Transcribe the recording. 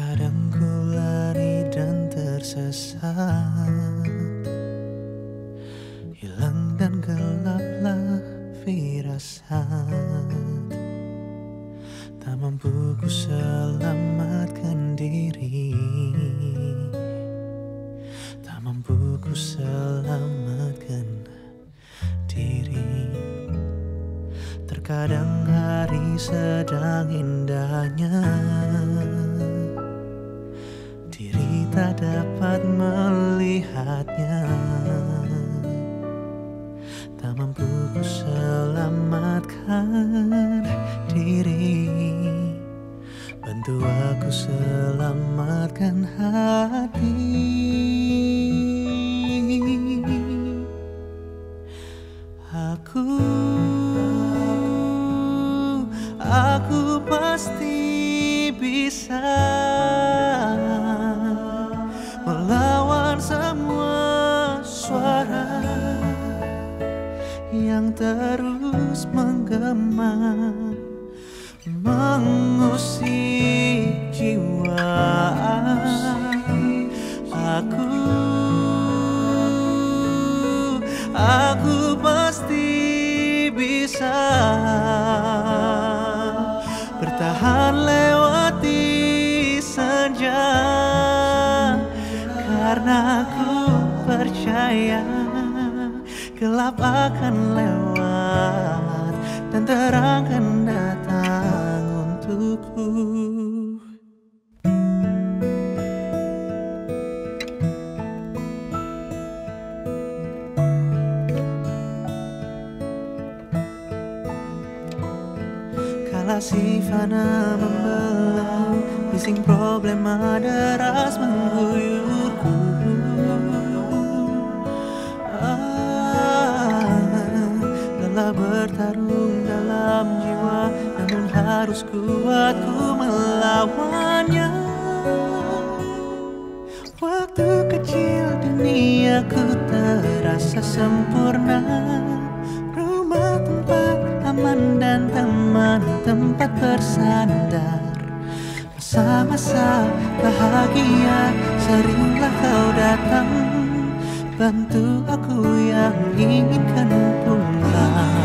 Kadang ku lari dan tersesat, hilang dan gelaplah firasat. Tak mampu ku selamatkan diri, tak mampu ku selamatkan diri. Terkadang hari sedang indahnya, diri tak dapat melihatnya. Tak mampu ku selamatkan diri, bantu aku selamatkan hati. Aku pasti bisa melawan semua suara yang terus menggema, mengusik jiwa. Aku pasti bisa bertahan lewati senja, karena aku percaya gelap akan lewat dan terang akan datang untukku. Si fana membelah, bising problema deras mengguyurku. Lelah bertarung dalam jiwa, namun harus kuat ku melawannya. Waktu kecil duniaku terasa sempurna, rumah tempat aman dan teman, tempat bersandar. Masa-masa bahagia seringlah kau datang, bantu aku yang inginkan pulang.